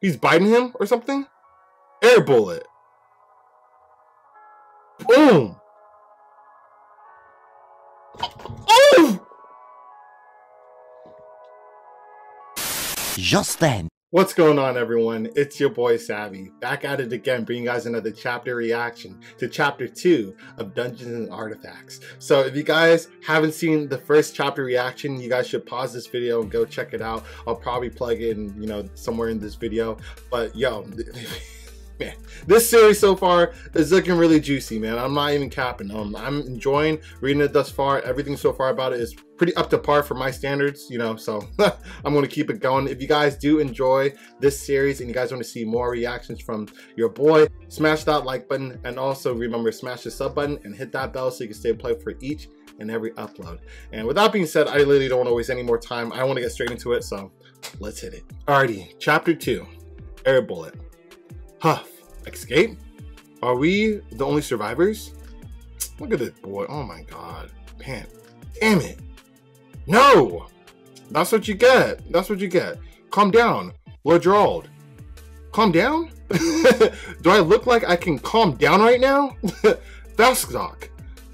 He's biting him or something? Air bullet. Boom! Oh! Just then. What's going on, everyone? It's your boy Savvy, back at it again, bringing you guys another chapter reaction to chapter 2 of Dungeons and Artifacts. So if you guys haven't seen the first chapter reaction, you guys should pause this video and go check it out. I'll probably plug it in, you know, somewhere in this video. But yo, man, this series so far is looking really juicy, man. I'm not even capping. I'm enjoying reading it thus far. Everything so far about it is pretty up to par for my standards, you know, so I'm going to keep it going. If you guys do enjoy this series and you guys want to see more reactions from your boy, smash that like button, and also remember, smash the sub button and hit that bell so you can stay plugged for each and every upload. And with that being said, I literally don't want to waste any more time. I want to get straight into it, so let's hit it. Alrighty, chapter 2, Air Bullet. Huff, escape? Are we the only survivors? Look at this boy, oh my god. Man, damn it. No! That's what you get, that's what you get. Calm down, Lord Drald. Calm down? Do I look like I can calm down right now? Vaskzok,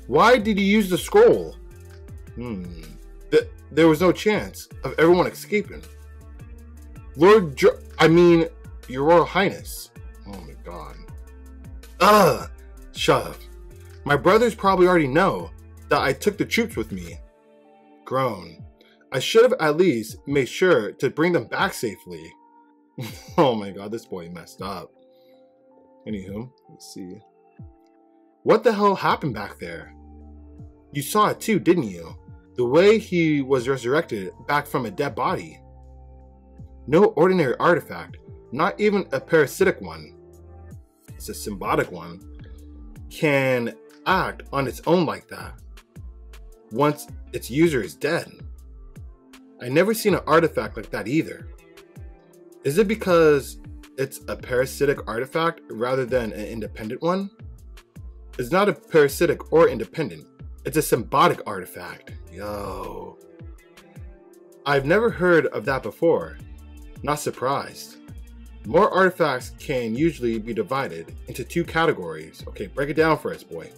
why did you use the scroll? There was no chance of everyone escaping. Lord Drald, I mean, Your Royal Highness. Oh my god. Ugh! Shut up. My brothers probably already know that I took the troops with me. Groan. I should have at least made sure to bring them back safely. Oh my god, this boy messed up. Anywho, let's see. What the hell happened back there? You saw it too, didn't you? The way he was resurrected back from a dead body. No ordinary artifact. Not even a parasitic one. It's a symbiotic one. Can act on its own like that once its user is dead. I never seen an artifact like that either. Is it because it's a parasitic artifact rather than an independent one? It's not a parasitic or independent. It's a symbiotic artifact. Yo. I've never heard of that before. Not surprised. More artifacts can usually be divided into two categories. Okay, break it down for us, boy.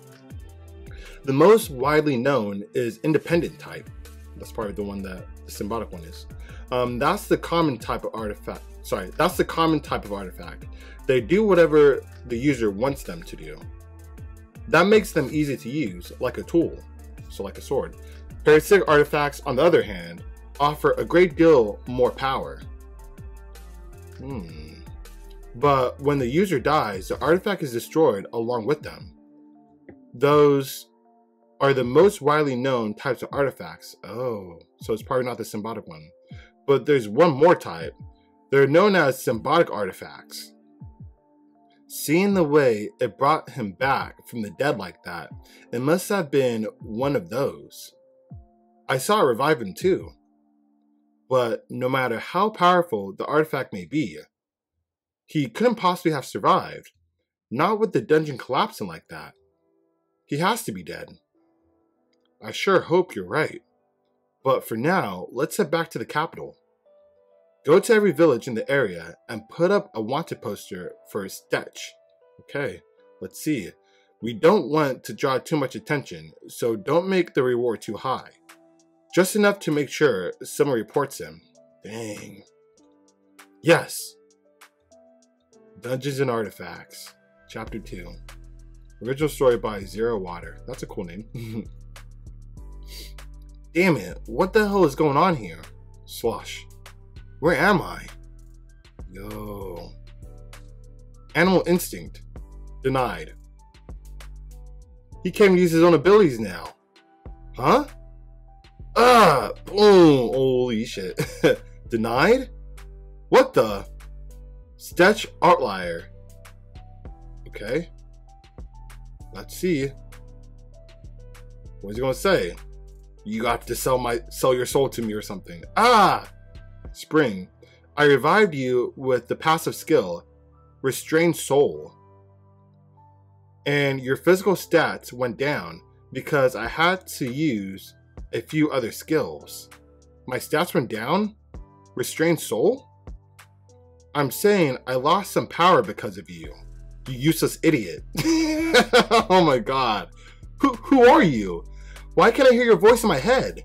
The most widely known is independent type. That's probably the one that the symbiotic one is. That's the common type of artifact. Sorry, that's the common type of artifact. They do whatever the user wants them to do. That makes them easy to use, like a tool, so like a sword. Parasitic artifacts, on the other hand, offer a great deal more power. But when the user dies, the artifact is destroyed along with them. Those are the most widely known types of artifacts. Oh, so it's probably not the symbiotic one. But there's one more type. They're known as symbiotic artifacts. Seeing the way it brought him back from the dead like that, it must have been one of those. I saw it revive him too. But no matter how powerful the artifact may be, he couldn't possibly have survived. Not with the dungeon collapsing like that. He has to be dead. I sure hope you're right. But for now, let's head back to the capital. Go to every village in the area and put up a wanted poster for Stetch. Okay, let's see. We don't want to draw too much attention, so don't make the reward too high. Just enough to make sure someone reports him. Dang. Yes. Dungeons and Artifacts, Chapter 2. Original story by Zero Water. That's a cool name. Damn it. What the hell is going on here? Slosh. Where am I? Yo. Animal instinct. Denied. He came to use his own abilities now. Huh? Ah, boom, holy shit. Denied? What the? Stetch outlier. Okay. Let's see. What's he gonna say? You got to sell your soul to me or something. Ah! Spring. I revived you with the passive skill, Restrained Soul. And your physical stats went down because I had to use a few other skills. My stats went down? Restrained soul? I'm saying I lost some power because of you. You useless idiot. Oh my god. Who are you? Why can't I hear your voice in my head?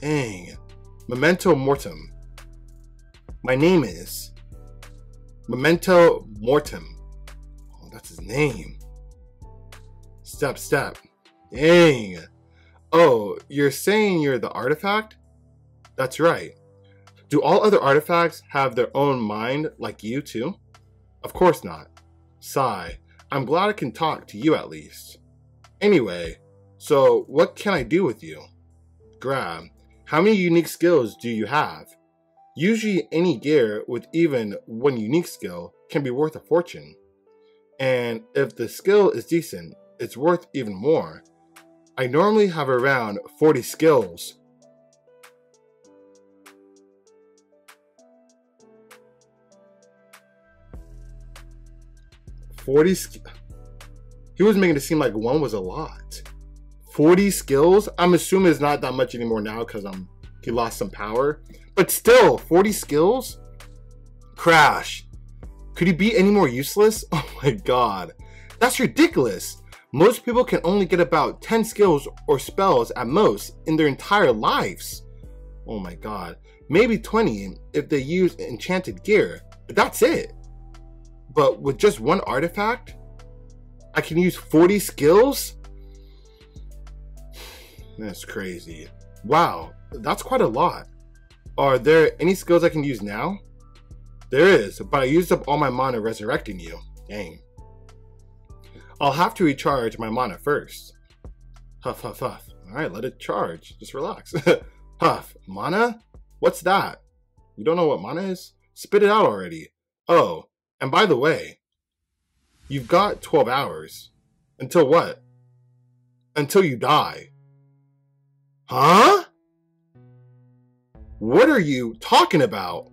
Dang. Memento Mortem. My name is... Memento Mortem. Oh, that's his name. Step, step. Dang. Oh, you're saying you're the artifact? That's right. Do all other artifacts have their own mind like you too? Of course not. Sigh. I'm glad I can talk to you at least. Anyway, so what can I do with you? Grab. How many unique skills do you have? Usually any gear with even one unique skill can be worth a fortune. And if the skill is decent, it's worth even more. I normally have around 40 skills. He was making it seem like one was a lot. 40 skills? I'm assuming it's not that much anymore now because he lost some power. But still, 40 skills? Crash. Could he be any more useless? Oh my god. That's ridiculous. Most people can only get about 10 skills or spells at most in their entire lives. Oh my god. Maybe 20 if they use enchanted gear. But that's it. But with just one artifact, I can use 40 skills? That's crazy. Wow, that's quite a lot. Are there any skills I can use now? There is, but I used up all my mana resurrecting you. Dang. I'll have to recharge my mana first. Huff, huff, huff. Alright, let it charge. Just relax. Huff. Mana? What's that? You don't know what mana is? Spit it out already. Oh. And by the way, you've got 12 hours. Until what? Until you die. Huh? What are you talking about?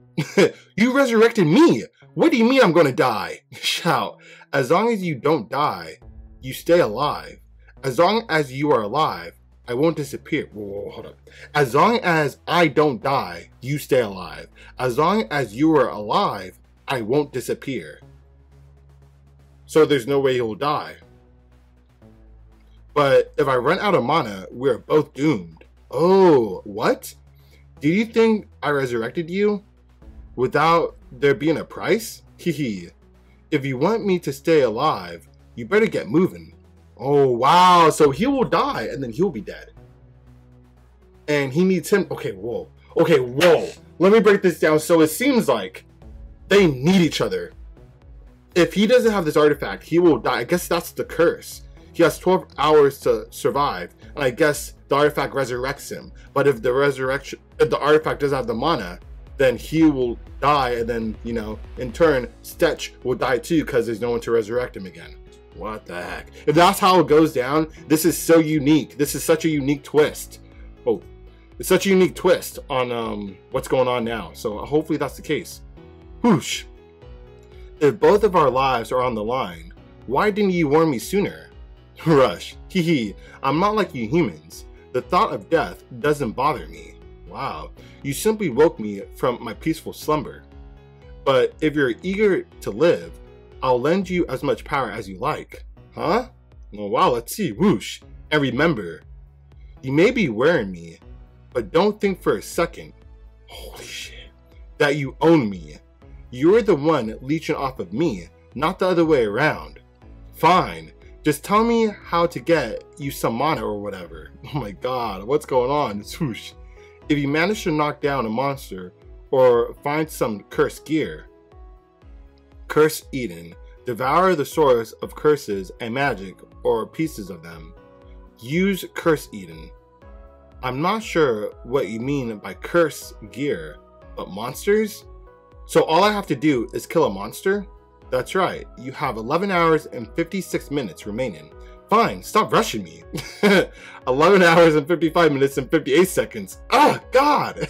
You resurrected me. What do you mean I'm going to die? Shout. As long as you don't die, you stay alive. As long as you are alive, I won't disappear. Whoa, whoa, hold up. As long as I don't die, you stay alive. As long as you are alive, I won't disappear. So there's no way he'll die. But if I run out of mana, we're both doomed. Oh, what? Did you think I resurrected you without there being a price? Hehe. If you want me to stay alive, you better get moving. Oh, wow. So he will die and then he'll be dead. And he needs him. Okay, whoa. Okay, whoa. Let me break this down. So it seems like they need each other. If he doesn't have this artifact, he will die. I guess that's the curse. He has 12 hours to survive, and I guess the artifact resurrects him. But if the artifact doesn't have the mana, then he will die, and then, you know, in turn, Stetch will die too because there's no one to resurrect him again. What the heck? If that's how it goes down, this is so unique. This is such a unique twist. Oh, it's such a unique twist on what's going on now. So hopefully that's the case. Whoosh. If both of our lives are on the line, why didn't you warn me sooner? Rush. Hehe. I'm not like you humans. The thought of death doesn't bother me. Wow. You simply woke me from my peaceful slumber. But if you're eager to live, I'll lend you as much power as you like. Huh? Well, wow, let's see. Whoosh. And remember, you may be wearing me, but don't think for a second, holy shit, that you own me. You're the one leeching off of me, not the other way around. Fine. Just tell me how to get you some mana or whatever. Oh my god, what's going on? Swoosh. If you manage to knock down a monster or find some cursed gear, Curse Eden, devour the source of curses and magic or pieces of them. Use Curse Eden. I'm not sure what you mean by cursed gear, but monsters? So all I have to do is kill a monster? That's right, you have 11 hours and 56 minutes remaining. Fine, stop rushing me. 11 hours and 55 minutes and 58 seconds. Oh, god!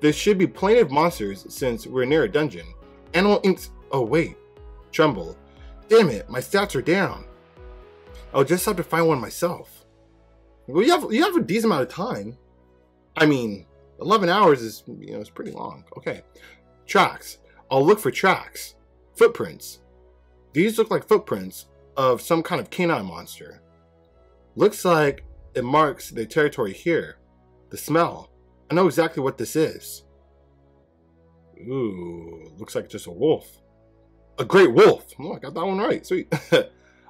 There should be plenty of monsters since we're near a dungeon. Animal inks. Oh, wait. Tremble. Damn it, my stats are down. I'll just have to find one myself. Well, you have a decent amount of time. I mean, 11 hours is, you know, it's pretty long. Okay. Tracks. I'll look for tracks, footprints. These look like footprints of some kind of canine monster. Looks like it marks their territory here. The smell. I know exactly what this is. Ooh, looks like just a wolf. A great wolf. Oh, I got that one right. Sweet.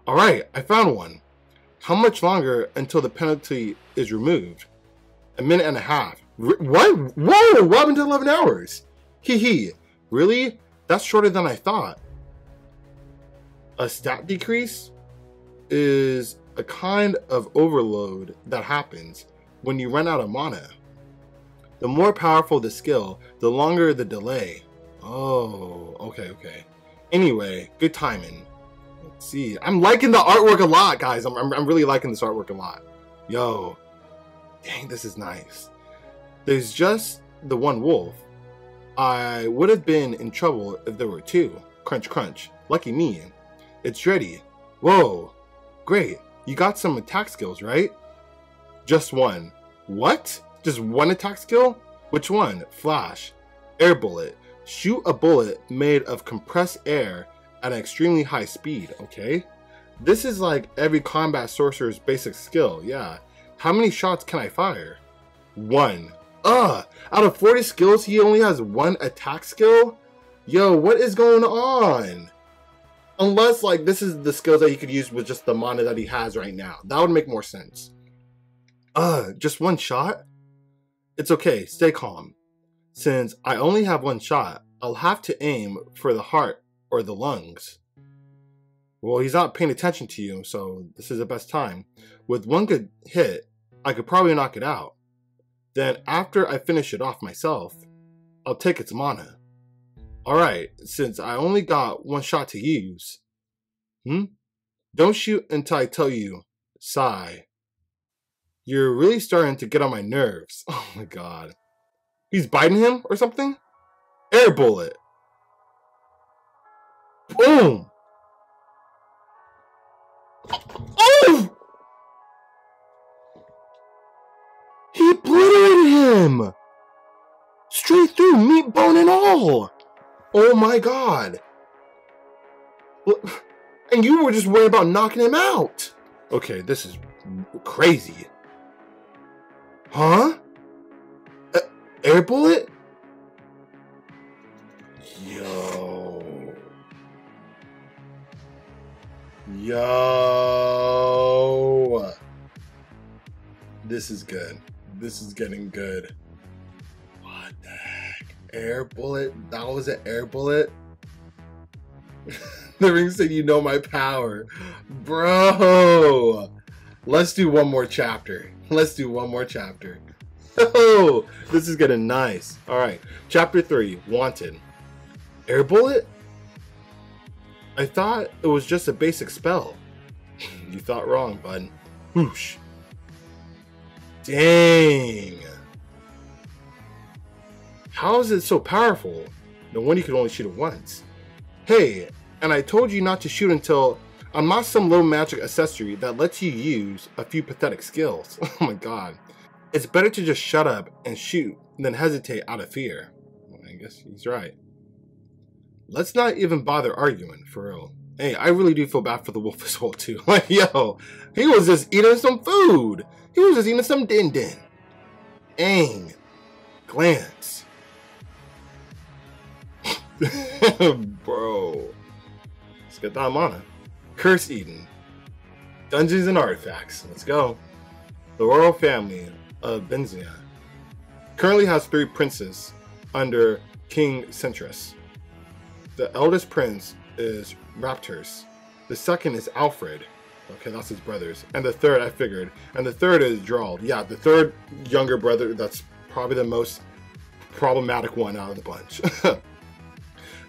All right, I found one. How much longer until the penalty is removed? 1.5 minutes. What? Whoa, Robin did 11 hours. Hee hee. Really? That's shorter than I thought. A stat decrease is a kind of overload that happens when you run out of mana. The more powerful the skill, the longer the delay. Oh, okay, okay. Anyway, good timing. Let's see. I'm liking the artwork a lot, guys. I'm really liking this artwork a lot. Yo. Dang, this is nice. There's just the one wolf. I would have been in trouble if there were two. Crunch, crunch. Lucky me. It's ready. Whoa. Great. You got some attack skills, right? Just one. What? Just one attack skill? Which one? Flash. Air bullet. Shoot a bullet made of compressed air at an extremely high speed. Okay. This is like every combat sorcerer's basic skill. Yeah. How many shots can I fire? One. Out of 40 skills, he only has one attack skill? Yo, what is going on? Unless, like, this is the skills that he could use with just the mana that he has right now. That would make more sense. Just one shot? It's okay, stay calm. Since I only have one shot, I'll have to aim for the heart or the lungs. Well, he's not paying attention to you, so this is the best time. With one good hit, I could probably knock it out. Then, after I finish it off myself, I'll take its mana. Alright, since I only got one shot to use. Don't shoot until I tell you. Sigh. You're really starting to get on my nerves. Oh my god. He's biting him or something? Air bullet. Boom! Oh! He obliterated him! Straight through, meat, bone, and all! Oh my god! And you were just worried about knocking him out! Okay, this is crazy. Huh? Air bullet? Yo. Yo. This is good. This is getting good. What the heck? Air bullet? That was an air bullet? The ring said, you know my power. Bro. Let's do one more chapter. Let's do one more chapter. Oh, this is getting nice. All right. Chapter 3, Wanted. Air bullet? I thought it was just a basic spell. You thought wrong, bud. Whoosh. Dang. How is it so powerful? No wonder you could only shoot it once. Hey, and I told you not to shoot until... I'm not some little magic accessory that lets you use a few pathetic skills. Oh my god. It's better to just shut up and shoot than hesitate out of fear. Well, I guess he's right. Let's not even bother arguing, for real. Hey, I really do feel bad for the wolf as well, too. Like, yo, he was just eating some food. He was just eating some din-din. Aang. Glance. Bro. Let's get that mana. Curse Eden. Dungeons and Artifacts. Let's go. The royal family of Benzia currently has 3 princes under King Centris. The eldest prince is Raptorus. The second is Alfred. Okay, that's his brothers. And the third, I figured. And the third is Drald. Yeah, the third younger brother, that's probably the most problematic one out of the bunch.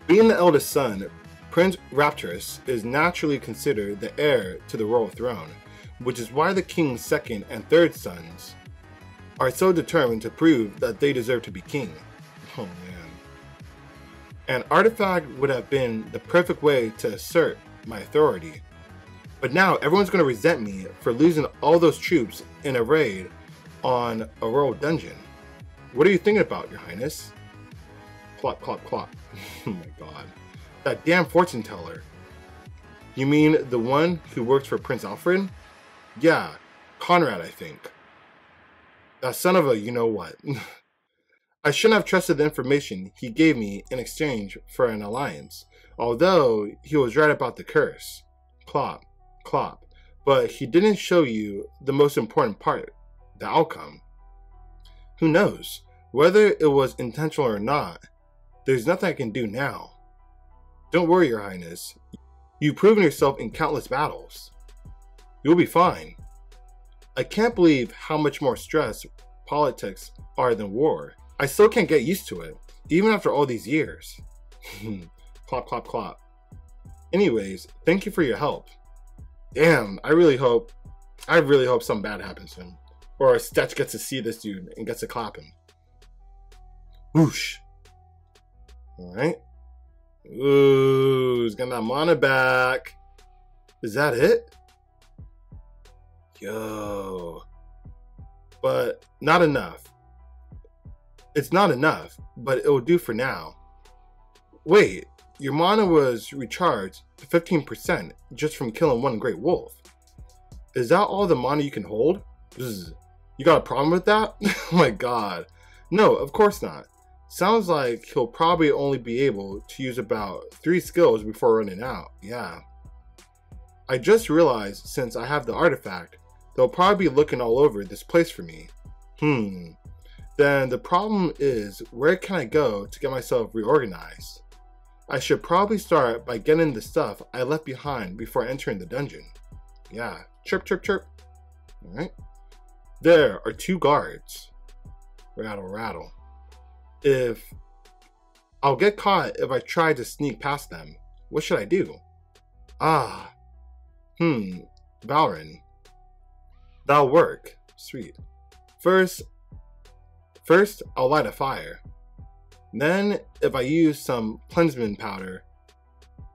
Being the eldest son, Prince Raptorus is naturally considered the heir to the royal throne, which is why the king's second and third sons are so determined to prove that they deserve to be king. Oh man. An artifact would have been the perfect way to assert my authority. But now everyone's going to resent me for losing all those troops in a raid on a royal dungeon. What are you thinking about, Your Highness? Clop, clop, clop. Oh my god. That damn fortune teller. You mean the one who works for Prince Alfred? Yeah, Conrad, I think. That son of a you-know-what. I shouldn't have trusted the information he gave me in exchange for an alliance, although he was right about the curse. Clop, clop. But he didn't show you the most important part, the outcome. Who knows? Whether it was intentional or not, there's nothing I can do now. Don't worry, Your Highness. You've proven yourself in countless battles. You'll be fine. I can't believe how much more stress politics are than war. I still can't get used to it, even after all these years. Clop, clop, clop. Anyways, thank you for your help. Damn, I really hope something bad happens to him. Or Stetch gets to see this dude and gets to clap him. Whoosh. Alright. Ooh, he's got that mana back. Is that it? Yo. But not enough. It's not enough, but it'll do for now. Wait, your mana was recharged to 15% just from killing one great wolf. Is that all the mana you can hold? Zzz. You got a problem with that? Oh my god. No, of course not. Sounds like he'll probably only be able to use about 3 skills before running out. Yeah. I just realized since I have the artifact, they'll probably be looking all over this place for me. Then the problem is, where can I go to get myself reorganized? I should probably start by getting the stuff I left behind before entering the dungeon. Yeah. Chirp, chirp, chirp. Alright. There are 2 guards. Rattle, rattle. I'll get caught if I try to sneak past them. What should I do? Ah. Valrin. That'll work. Sweet. First, I'll light a fire. Then, if I use some cleansing powder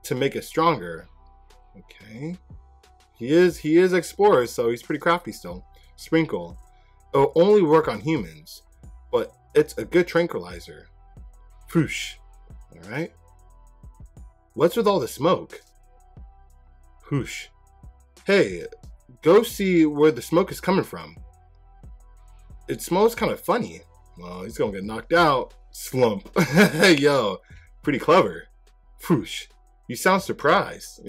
to make it stronger. Okay. He is explorer, so he's pretty crafty still. Sprinkle. It'll only work on humans, but it's a good tranquilizer. Whoosh. Alright. What's with all the smoke? Whoosh. Hey, go see where the smoke is coming from. It smells kind of funny. Well, he's gonna get knocked out. Slump. Yo, pretty clever. Whoosh. You sound surprised.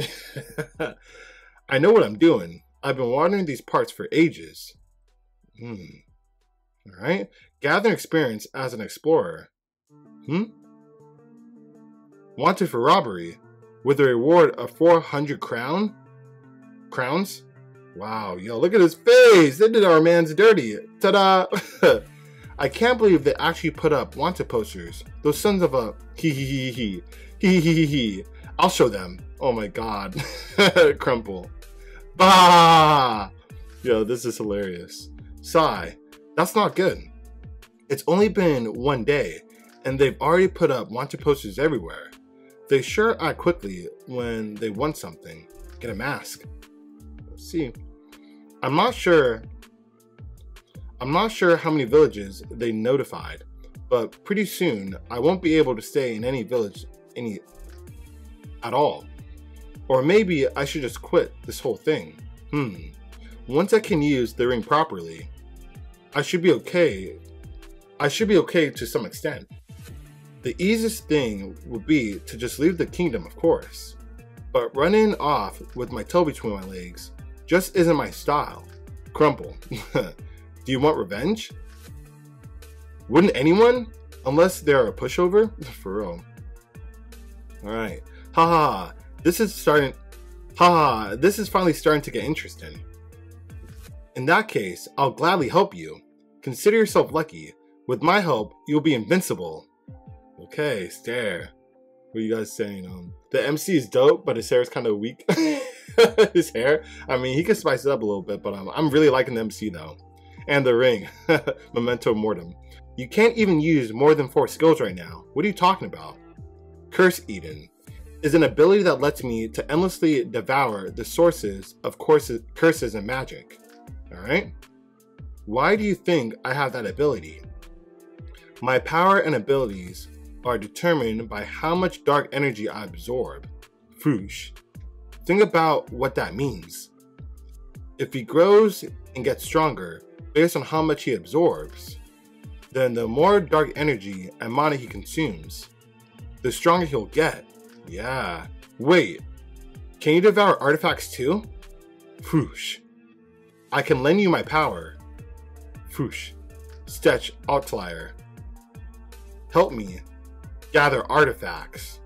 I know what I'm doing. I've been watering these parts for ages. Alright. Gathering experience as an explorer. Wanted for robbery. With a reward of 400 crowns? Wow, yo, look at his face! They did our man's dirty. Ta-da! I can't believe they actually put up wanted posters. Those sons of a hee hee hee. I'll show them. Oh my god. Crumple. Bah! Yo, this is hilarious. Sigh. That's not good. It's only been 1 day, and they've already put up wanted posters everywhere. They sure act quickly when they want something. Get a mask. Let's see. I'm not sure how many villages they notified, but pretty soon I won't be able to stay in any village at all. Or maybe I should just quit this whole thing. Once I can use the ring properly, I should be okay to some extent. The easiest thing would be to just leave the kingdom, of course. But running off with my toe between my legs just isn't my style. Crumple. Do you want revenge? Wouldn't anyone? Unless they're a pushover? For real. Alright. Haha. This is finally starting to get interesting. In that case, I'll gladly help you. Consider yourself lucky. With my help, you'll be invincible. Okay, stare. What are you guys saying? The MC is dope, but his hair is kind of weak. His hair? I mean, he can spice it up a little bit, but I'm really liking the MC though. And the ring. Memento Mortem. You can't even use more than 4 skills right now. What are you talking about? Curse Eden is an ability that lets me to endlessly devour the sources of curses and magic. Alright? Why do you think I have that ability? My power and abilities are determined by how much dark energy I absorb. Foosh. Think about what that means. If he grows and gets stronger based on how much he absorbs, then the more dark energy and mana he consumes, the stronger he'll get. Yeah. Wait, can you devour artifacts too? Foosh. I can lend you my power. Foosh. Stetch Outlier. Help me gather artifacts.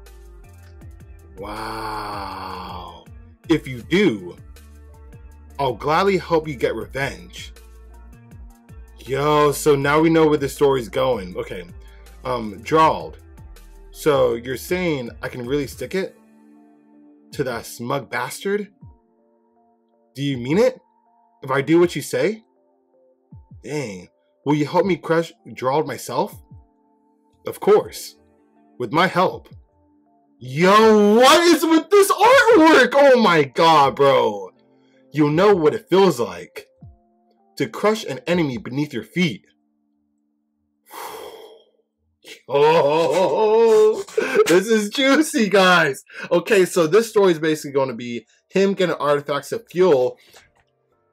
Wow. If you do, I'll gladly help you get revenge. Yo, so now we know where the story's going. Okay. Drald. So you're saying I can really stick it to that smug bastard? Do you mean it? If I do what you say? Dang. Will you help me crush Drald myself? Of course. With my help. Yo, what is with this artwork? Oh my god, bro. You know what it feels like to crush an enemy beneath your feet. Oh, this is juicy, guys. Okay, so this story is basically going to be him getting artifacts to fuel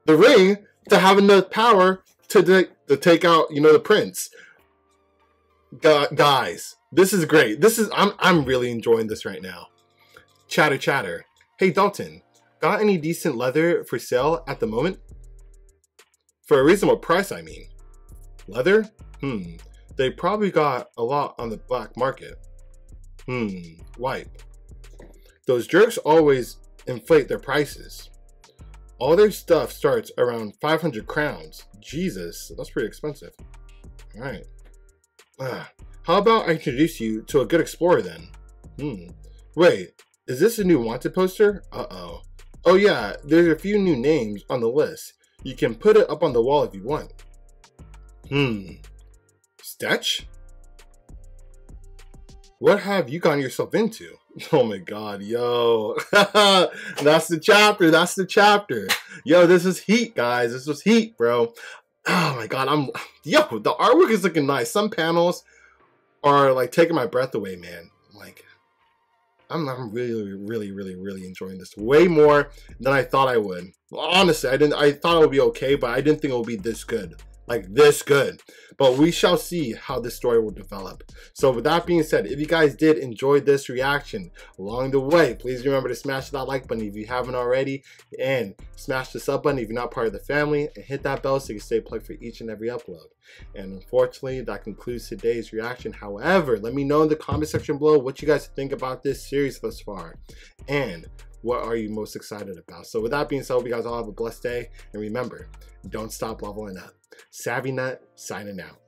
the ring to have enough power to take out, you know, the prince. Guys, this is great. This is I'm really enjoying this right now. Chatter chatter. Hey Dalton, got any decent leather for sale at the moment? For a reasonable price, I mean. Leather? They probably got a lot on the black market. Wipe. Those jerks always inflate their prices. All their stuff starts around 500 crowns. Jesus, that's pretty expensive. All right. How about I introduce you to a good explorer then? Wait, is this a new wanted poster? Uh-oh. Oh yeah, there's a few new names on the list. You can put it up on the wall if you want. Stetch? What have you gotten yourself into? Oh my god, yo. That's the chapter, that's the chapter. Yo, this is heat, guys. This was heat, bro. Oh my god, yo, the artwork is looking nice. Some panels are like taking my breath away, man. Like, I'm really enjoying this way more than I thought I would. Honestly, I thought it would be okay, but I didn't think it would be this good. Like this good. But we shall see how this story will develop. So with that being said, if you guys did enjoy this reaction along the way, please remember to smash that like button if you haven't already, and smash the sub button if you're not part of the family, and hit that bell so you can stay plugged for each and every upload. And unfortunately, that concludes today's reaction. However, let me know in the comment section below what you guys think about this series thus far, and what are you most excited about. So with that being said, I hope you guys all have a blessed day, and remember, don't stop leveling up. Savvynut signing out.